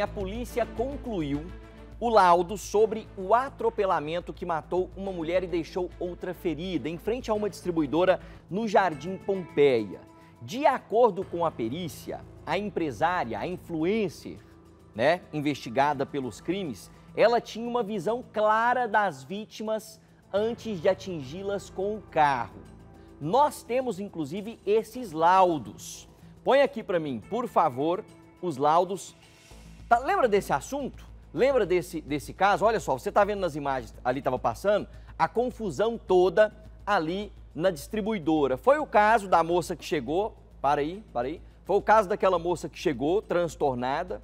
A polícia concluiu o laudo sobre o atropelamento que matou uma mulher e deixou outra ferida em frente a uma distribuidora no Jardim Pompéia. De acordo com a perícia, a empresária, a influencer, investigada pelos crimes, ela tinha uma visão clara das vítimas antes de atingi-las com o carro. Nós temos, inclusive, esses laudos. Põe aqui para mim, por favor, os laudos. Lembra desse assunto? Lembra desse caso? Olha só, você está vendo nas imagens, ali estava passando a confusão toda ali na distribuidora. Foi o caso da moça que chegou, para aí. Foi o caso daquela moça que chegou, transtornada,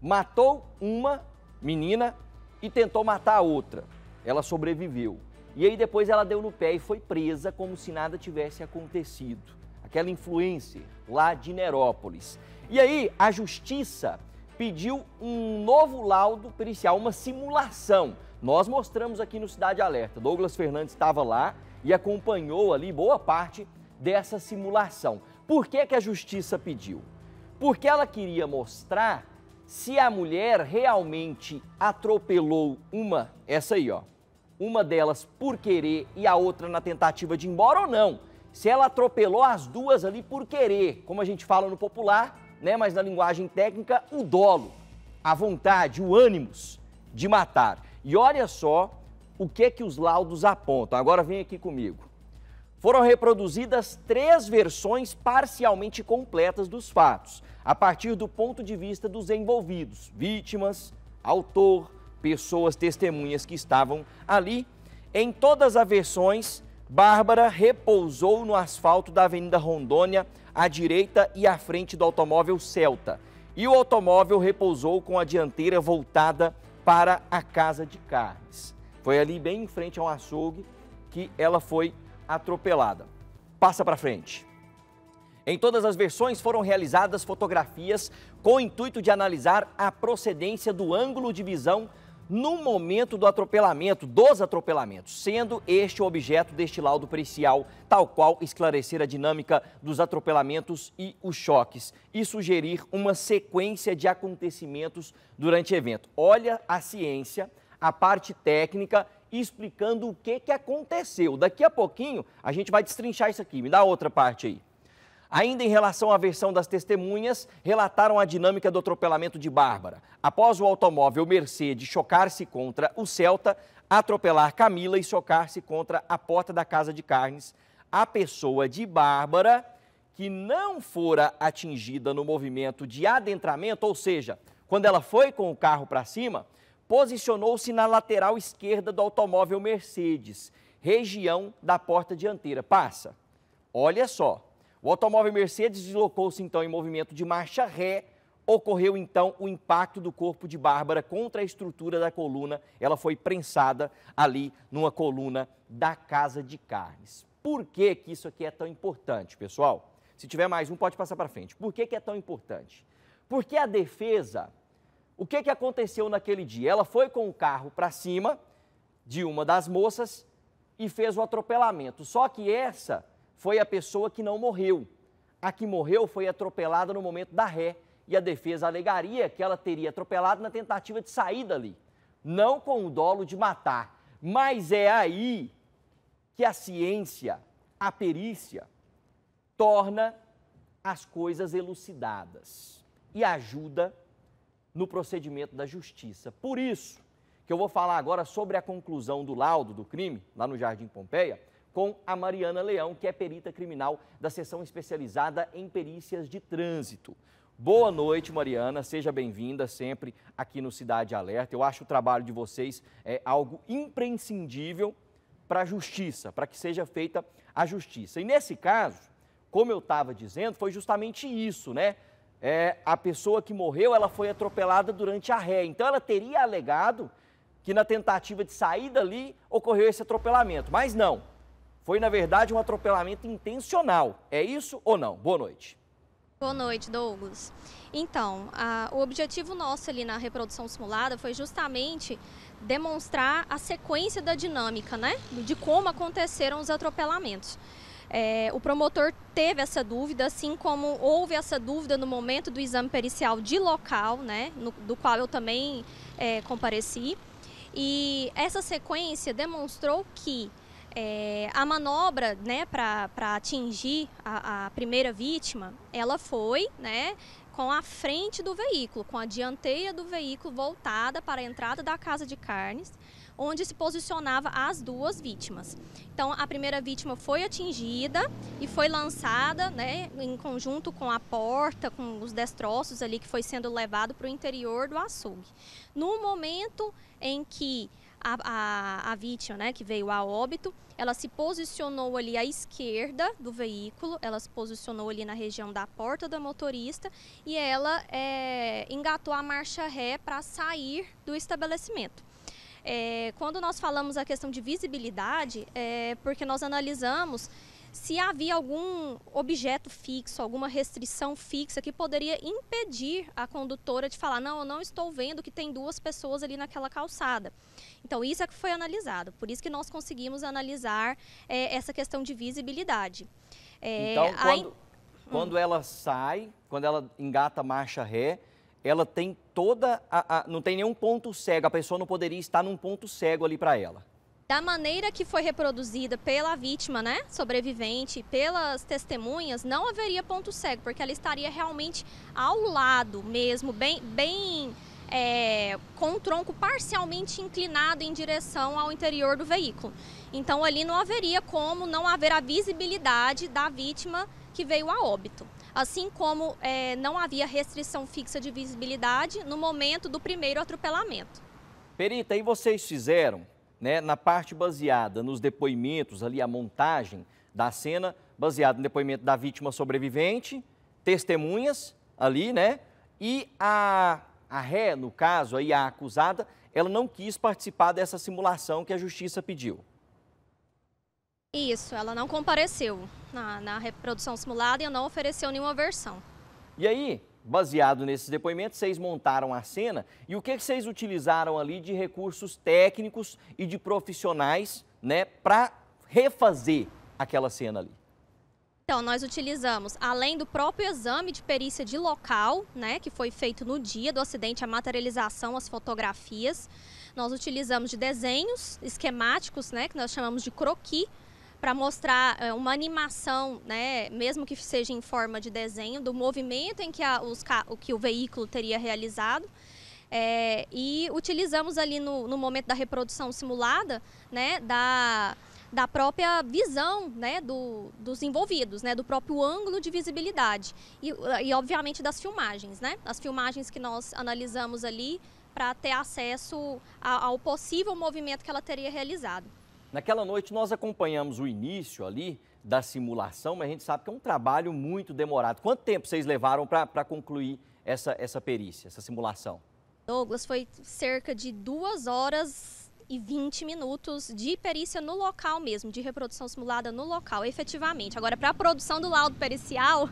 matou uma menina e tentou matar a outra. Ela sobreviveu. E aí depois ela deu no pé e foi presa como se nada tivesse acontecido. Aquela influencer lá de Nerópolis. E aí a justiça pediu um novo laudo pericial, uma simulação. Nós mostramos aqui no Cidade Alerta. Douglas Fernandes estava lá e acompanhou ali boa parte dessa simulação. Por que a justiça pediu? Porque ela queria mostrar se a mulher realmente atropelou uma delas por querer e a outra na tentativa de ir embora ou não. Se ela atropelou as duas ali por querer, como a gente fala no popular, mas na linguagem técnica, o dolo, a vontade, o ânimo de matar. E olha só o que os laudos apontam. Agora vem aqui comigo. Foram reproduzidas 3 versões parcialmente completas dos fatos, a partir do ponto de vista dos envolvidos, vítimas, autor, pessoas, testemunhas que estavam ali. Em todas as versões, Bárbara repousou no asfalto da Avenida Rondônia, à direita e à frente do automóvel Celta. E o automóvel repousou com a dianteira voltada para a Casa de Carnes. Foi ali bem em frente a um açougue que ela foi atropelada. Passa para frente. Em todas as versões foram realizadas fotografias com o intuito de analisar a procedência do ângulo de visão no momento do atropelamento, dos atropelamentos, sendo este o objeto deste laudo pericial, tal qual esclarecer a dinâmica dos atropelamentos e os choques e sugerir uma sequência de acontecimentos durante o evento. Olha a ciência, a parte técnica, explicando o que aconteceu. Daqui a pouquinho a gente vai destrinchar isso aqui. Me dá outra parte aí. Ainda em relação à versão das testemunhas, relataram a dinâmica do atropelamento de Bárbara. Após o automóvel Mercedes chocar-se contra o Celta, atropelar Camila e chocar-se contra a porta da Casa de Carnes, a pessoa de Bárbara, que não fora atingida no movimento de adentramento, ou seja, quando ela foi com o carro para cima, posicionou-se na lateral esquerda do automóvel Mercedes, região da porta dianteira. Passa. Olha só. O automóvel Mercedes deslocou-se, então, em movimento de marcha ré. Ocorreu, então, o impacto do corpo de Bárbara contra a estrutura da coluna. Ela foi prensada ali numa coluna da Casa de Carnes. Por que isso aqui é tão importante, pessoal? Se tiver mais um, pode passar para frente. Por que é tão importante? Porque a defesa, o que aconteceu naquele dia? Ela foi com o carro para cima de uma das moças e fez o atropelamento. Só que essa foi a pessoa que não morreu. A que morreu foi atropelada no momento da ré e a defesa alegaria que ela teria atropelado na tentativa de sair dali, não com o dolo de matar. Mas é aí que a ciência, a perícia, torna as coisas elucidadas e ajuda no procedimento da justiça. Por isso que eu vou falar agora sobre a conclusão do laudo do crime, lá no Jardim Pompéia, com a Mariana Leão, que é perita criminal da Seção Especializada em Perícias de Trânsito. Boa noite, Mariana. Seja bem-vinda sempre aqui no Cidade Alerta. Eu acho o trabalho de vocês algo imprescindível para a justiça, para que seja feita a justiça. E nesse caso, como eu estava dizendo, foi justamente isso, a pessoa que morreu, ela foi atropelada durante a ré. Então, ela teria alegado que na tentativa de sair dali ocorreu esse atropelamento, mas não. Foi, na verdade, um atropelamento intencional. É isso ou não? Boa noite. Boa noite, Douglas. Então, o objetivo nosso ali na reprodução simulada foi justamente demonstrar a sequência da dinâmica, de como aconteceram os atropelamentos. O promotor teve essa dúvida, assim como houve essa dúvida no momento do exame pericial de local, né, do qual eu também compareci. E essa sequência demonstrou que a manobra, né, para atingir a primeira vítima, ela foi, né, com a frente do veículo, com a dianteira do veículo voltada para a entrada da Casa de Carnes, onde se posicionava as duas vítimas. Então, a primeira vítima foi atingida e foi lançada, né, em conjunto com a porta, com os destroços ali que foi sendo levado para o interior do açougue. No momento em que a vítima, né, que veio a óbito, ela se posicionou ali à esquerda do veículo, ela se posicionou ali na região da porta da motorista e ela engatou a marcha ré para sair do estabelecimento. Quando nós falamos a questão de visibilidade, porque nós analisamos se havia algum objeto fixo, alguma restrição fixa que poderia impedir a condutora de falar, não, eu não estou vendo que tem duas pessoas ali naquela calçada. Então, isso é que foi analisado, por isso que nós conseguimos analisar essa questão de visibilidade. Então, quando ela sai, quando ela engata a marcha ré, ela tem toda não tem nenhum ponto cego, a pessoa não poderia estar num ponto cego ali para ela. Da maneira que foi reproduzida pela vítima, né, sobrevivente, pelas testemunhas, não haveria ponto cego, porque ela estaria realmente ao lado mesmo, com o tronco parcialmente inclinado em direção ao interior do veículo. Então ali não haveria como não haver a visibilidade da vítima que veio a óbito. Assim como não havia restrição fixa de visibilidade no momento do primeiro atropelamento. Perita, e vocês fizeram, né, na parte baseada nos depoimentos, ali a montagem da cena, baseada no depoimento da vítima sobrevivente, testemunhas ali, né, e a ré, no caso, aí, a acusada, ela não quis participar dessa simulação que a justiça pediu. Isso, ela não compareceu na reprodução simulada e não ofereceu nenhuma versão. E aí, baseado nesses depoimentos, vocês montaram a cena e o que vocês utilizaram ali de recursos técnicos e de profissionais, né, para refazer aquela cena ali? Então, nós utilizamos, além do próprio exame de perícia de local, né, que foi feito no dia do acidente, a materialização, as fotografias, nós utilizamos de desenhos esquemáticos, né, que nós chamamos de croquis, para mostrar uma animação, né, mesmo que seja em forma de desenho, do movimento em que, que o veículo teria realizado. E utilizamos ali no momento da reprodução simulada, né, da própria visão, né, dos envolvidos, né, do próprio ângulo de visibilidade e obviamente das filmagens, né, as filmagens que nós analisamos ali para ter acesso ao possível movimento que ela teria realizado. Naquela noite nós acompanhamos o início ali da simulação, mas a gente sabe que é um trabalho muito demorado. Quanto tempo vocês levaram para concluir essa perícia, essa simulação? Douglas, foi cerca de 2 horas e 20 minutos de perícia no local mesmo, de reprodução simulada no local, efetivamente. Agora, para a produção do laudo pericial,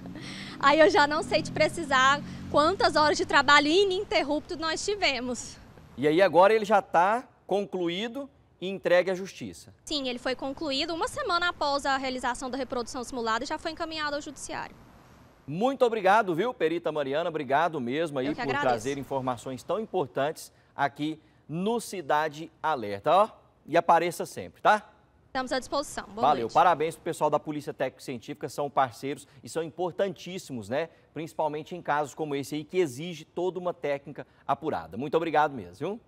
aí eu já não sei te precisar quantas horas de trabalho ininterrupto nós tivemos. E aí agora ele já está concluído e entregue à justiça? Sim, ele foi concluído uma semana após a realização da reprodução simulada e já foi encaminhado ao judiciário. Muito obrigado, viu, perita Mariana? Obrigado mesmo aí por trazer informações tão importantes aqui no Cidade Alerta, ó, e apareça sempre, tá? Estamos à disposição. Boa noite. Valeu, parabéns pro pessoal da Polícia Técnico-Científica, são parceiros e são importantíssimos, né? Principalmente em casos como esse aí, que exige toda uma técnica apurada. Muito obrigado mesmo, viu?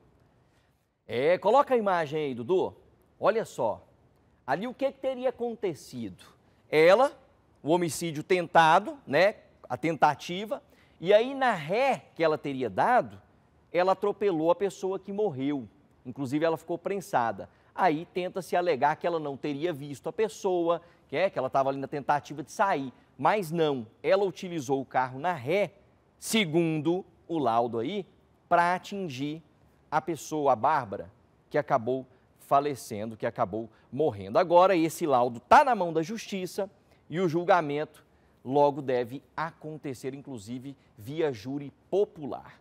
Coloca a imagem aí, Dudu. Olha só, ali o que teria acontecido? Ela, o homicídio tentado, né? A tentativa, e aí na ré que ela teria dado, ela atropelou a pessoa que morreu, inclusive ela ficou prensada. Aí tenta-se alegar que ela não teria visto a pessoa, que ela estava ali na tentativa de sair, mas não, ela utilizou o carro na ré, segundo o laudo aí, para atingir a pessoa, a Bárbara, que acabou falecendo, que acabou morrendo. Agora esse laudo está na mão da justiça e o julgamento logo deve acontecer, inclusive via júri popular.